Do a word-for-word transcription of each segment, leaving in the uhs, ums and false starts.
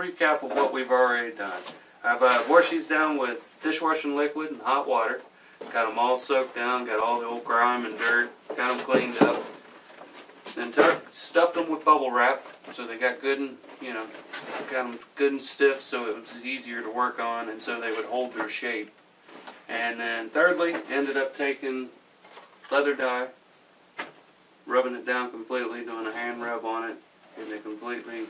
recap of what we've already done. I've uh, washed these down with dishwashing liquid and hot water. Got them all soaked down, got all the old grime and dirt, got them cleaned up. Then tucked, stuffed them with bubble wrap so they got good and, you know, got them good and stiff so it was easier to work on and so they would hold their shape. And then thirdly, ended up taking leather dye, rubbing it down completely, doing a hand rub on it, and it completely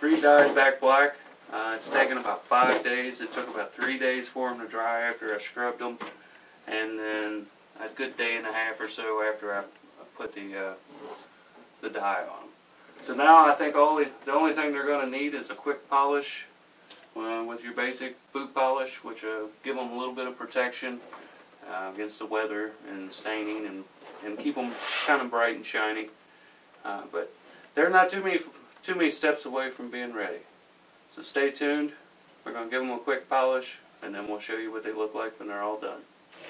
re-dyed back black. Uh, it's taken about five days. It took about three days for them to dry after I scrubbed them. And then a good day and a half or so after I put the uh, the dye on them. So now I think all the, the only thing they're going to need is a quick polish uh, with your basic boot polish, which will uh, give them a little bit of protection uh, against the weather and staining, and, and keep them kind of bright and shiny. Uh, but they're not too many, too many steps away from being ready. So stay tuned. We're going to give them a quick polish, and then we'll show you what they look like when they're all done.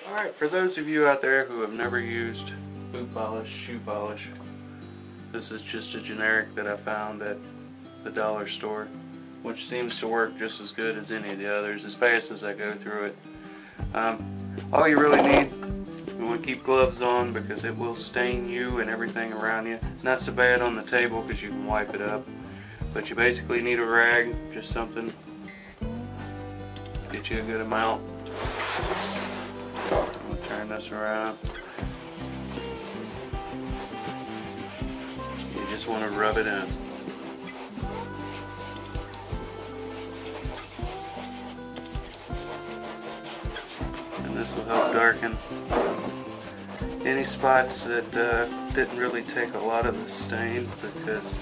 Alright, for those of you out there who have never used boot polish, shoe polish, this is just a generic that I found at the dollar store, which seems to work just as good as any of the others, as fast as I go through it. Um, all you really need, you want to keep gloves on because it will stain you and everything around you. Not so bad on the table because you can wipe it up, but you basically need a rag, just something, get you a good amount. We'll turn this around. You just want to rub it in. And this will help darken any spots that uh, didn't really take a lot of the stain, because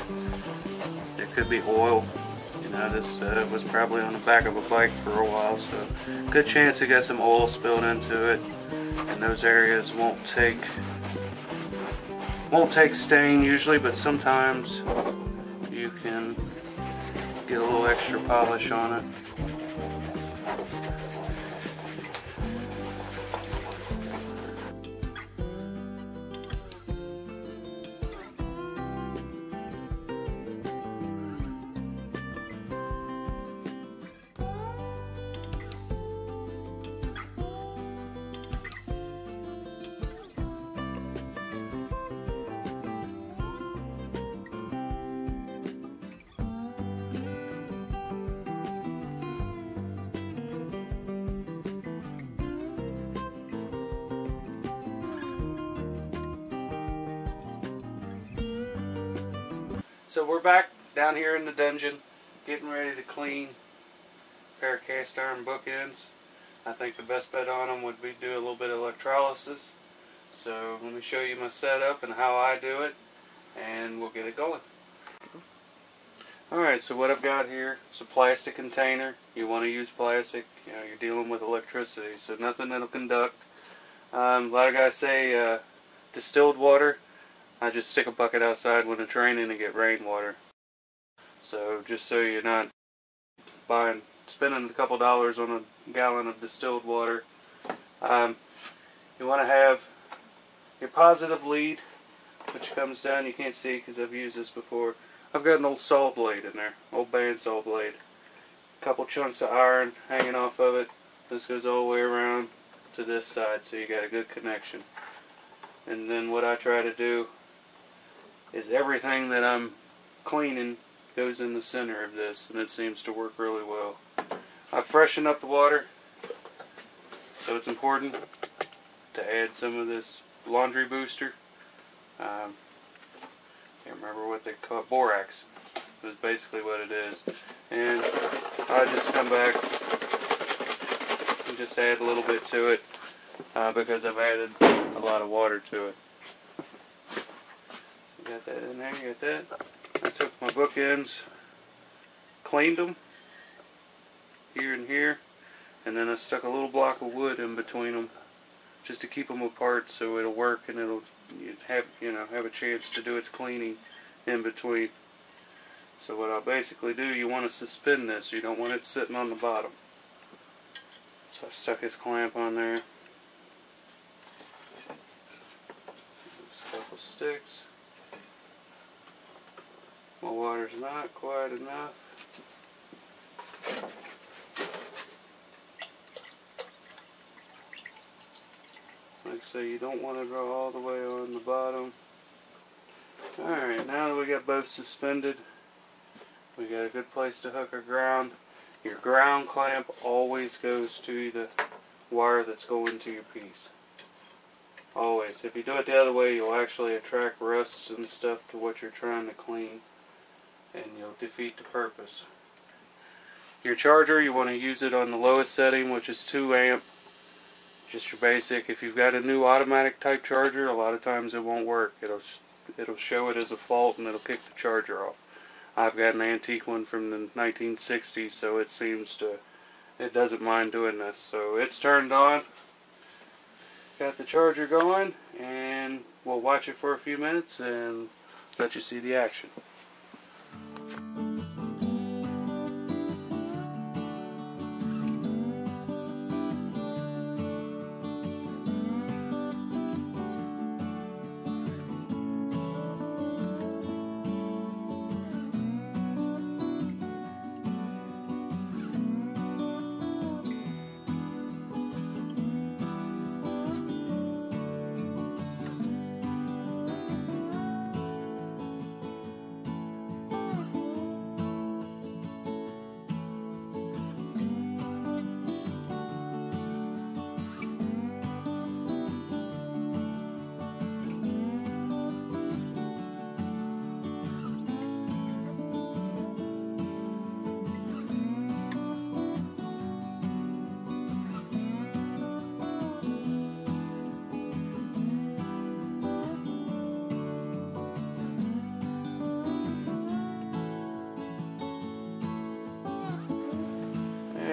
there could be oil. Now this uh, was probably on the back of a bike for a while, so good chance it got some oil spilled into it, and those areas won't take won't take stain usually, but sometimes you can get a little extra polish on it. So we're back down here in the dungeon, getting ready to clean a pair of cast iron bookends. I think the best bet on them would be do a little bit of electrolysis. So let me show you my setup and how I do it, and we'll get it going. Alright, so what I've got here is a plastic container. You want to use plastic, you know, you're dealing with electricity, so nothing that'll conduct. Um, a lot of guys say uh, distilled water. I just stick a bucket outside when it's raining to get rainwater. So just so you're not buying, spending a couple dollars on a gallon of distilled water. Um, you want to have your positive lead, which comes down. You can't see because I've used this before. I've got an old saw blade in there, old bandsaw blade. A couple chunks of iron hanging off of it. This goes all the way around to this side, so you got a good connection. And then what I try to do is everything that I'm cleaning goes in the center of this, and it seems to work really well. I freshen up the water, so it's important to add some of this laundry booster. Um, I can't remember what they call it, borax is basically what it is. And I just come back and just add a little bit to it uh, because I've added a lot of water to it. Got that in there, you got that. I took my bookends, cleaned them, here and here, and then I stuck a little block of wood in between them, just to keep them apart so it'll work and it'll have, you know, have a chance to do its cleaning in between. So what I'll basically do, you want to suspend this, you don't want it sitting on the bottom. So I stuck his clamp on there. Just a couple sticks. My water's not quite enough. Like so, you don't want to go all the way on the bottom. Alright, now that we got both suspended, we got a good place to hook our ground. Your ground clamp always goes to the wire that's going to your piece. Always. If you do it the other way, you'll actually attract rust and stuff to what you're trying to clean, and you'll defeat the purpose. Your charger, you want to use it on the lowest setting, which is two amp. Just your basic. If you've got a new automatic type charger, a lot of times it won't work. It'll it'll show it as a fault and it'll kick the charger off. I've got an antique one from the nineteen sixties, so it seems to, it doesn't mind doing this. So it's turned on, got the charger going, and we'll watch it for a few minutes and let you see the action.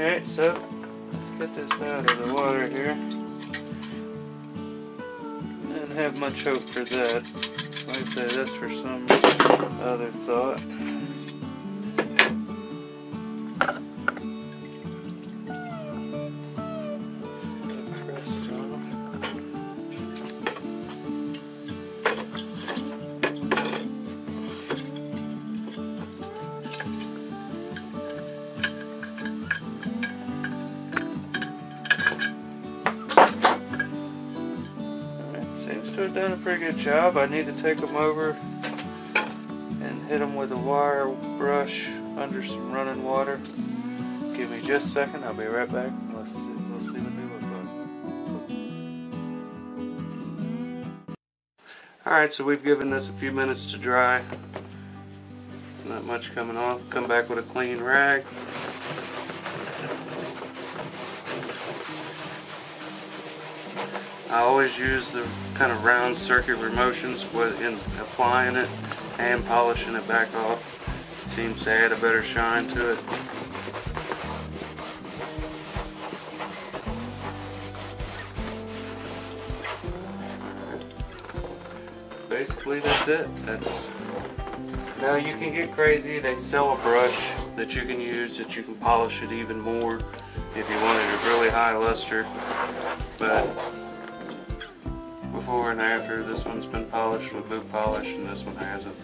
Alright, so let's get this out of the water here. Didn't have much hope for that. Like I said, that's for some other thought. Have done a pretty good job. I need to take them over and hit them with a wire brush under some running water. Give me just a second, I'll be right back. Let's see, let's see what they look like. Alright, so we've given this a few minutes to dry. Not much coming off. Come back with a clean rag. I always use the kind of round circular motions in applying it and polishing it back off. It seems to add a better shine to it. Basically that's it. That's... Now you can get crazy. They sell a brush that you can use that you can polish it even more if you wanted a really high luster. But before and after, this one's been polished with blue polish and this one hasn't.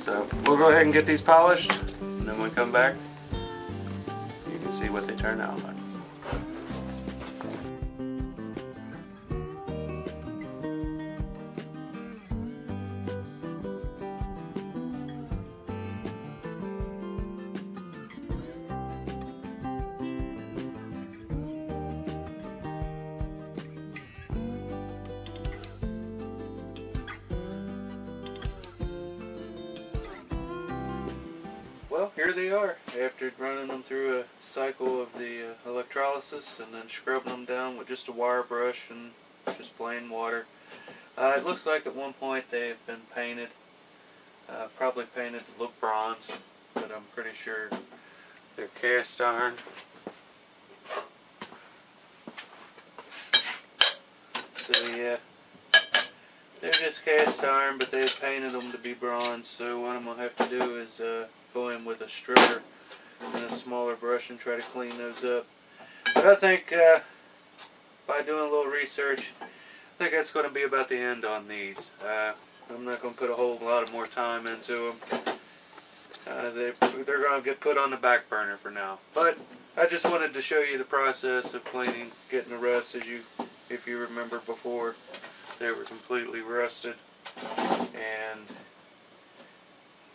So we'll go ahead and get these polished, and then when we come back you can see what they turn out like. Well, here they are after running them through a cycle of the uh, electrolysis and then scrubbing them down with just a wire brush and just plain water. Uh, it looks like at one point they've been painted, uh, probably painted to look bronze, but I'm pretty sure they're cast iron. So yeah, they're just cast iron, but they've painted them to be bronze, so what I'm going to have to do is uh, go in with a stripper and a smaller brush and try to clean those up. But I think uh, by doing a little research, I think that's going to be about the end on these. Uh, I'm not going to put a whole lot of more time into them. uh, they, they're going to get put on the back burner for now. But I just wanted to show you the process of cleaning, getting the rust. As you, if you remember before, they were completely rusted and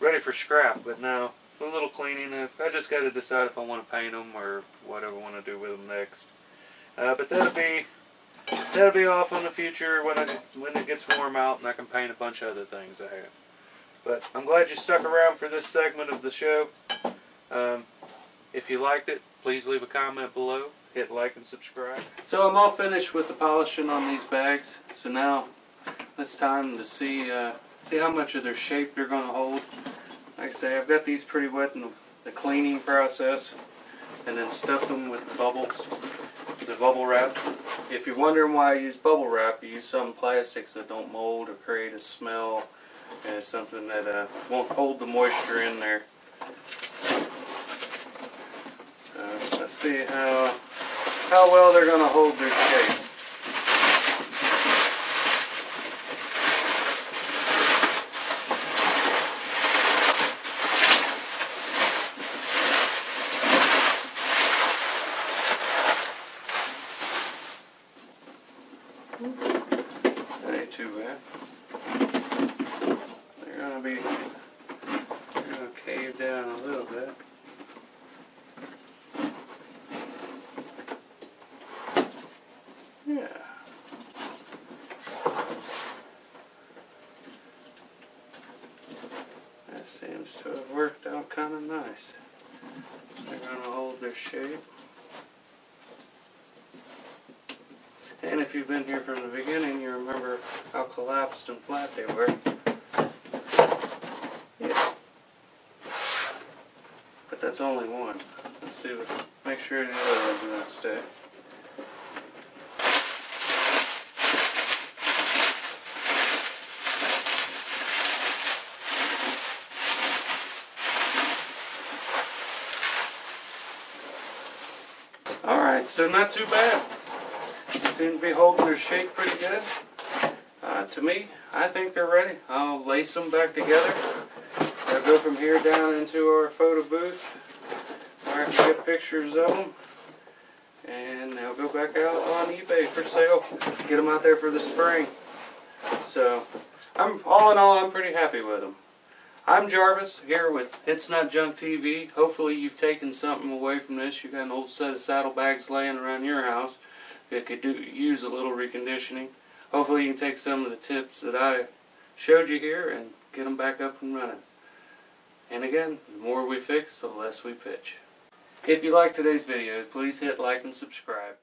ready for scrap. But now a little cleaning. I just got to decide if I want to paint them or whatever I want to do with them next. Uh, but that'll be that'll be off in the future when I, when it gets warm out and I can paint a bunch of other things I have. But I'm glad you stuck around for this segment of the show. Um, if you liked it, please leave a comment below. Hit like and subscribe. So I'm all finished with the polishing on these bags. So now it's time to see uh, see how much of their shape they're going to hold. Like I say, I've got these pretty wet in the cleaning process, and then stuffed them with the bubbles, the bubble wrap. If you're wondering why I use bubble wrap, you use some plastics that don't mold or create a smell, and it's something that uh, won't hold the moisture in there. So let's see how how well they're going to hold their shape. That ain't too bad. They're gonna be they're gonna cave down a little bit. Yeah. That seems to have worked out kind of nice. They're gonna hold their shape. And if you've been here from the beginning, you remember how collapsed and flat they were. Yeah. But that's only one. Let's see what, make sure the other one's going to stay. Alright, so not too bad. Seem to be holding their shape pretty good. Uh, to me, I think they're ready. I'll lace them back together. I'll go from here down into our photo booth where I can get pictures of them, and they'll go back out on eBay for sale. Get them out there for the spring. So, I'm all in all, I'm pretty happy with them. I'm Jarvis here with It's Not Junk T V. Hopefully, you've taken something away from this. You got an old set of saddlebags laying around your house. It could do, use a little reconditioning. Hopefully you can take some of the tips that I showed you here and get them back up and running. And again, the more we fix, the less we pitch. If you like today's video, please hit like and subscribe.